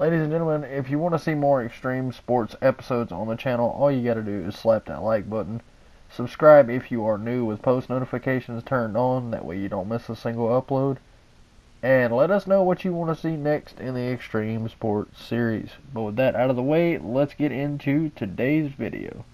Ladies and gentlemen, if you want to see more extreme sports episodes on the channel, all you got to do is slap that like button. Subscribe if you are new with post notifications turned on, that way you don't miss a single upload. And let us know what you want to see next in the Extreme Sports series. But with that out of the way, let's get into today's video.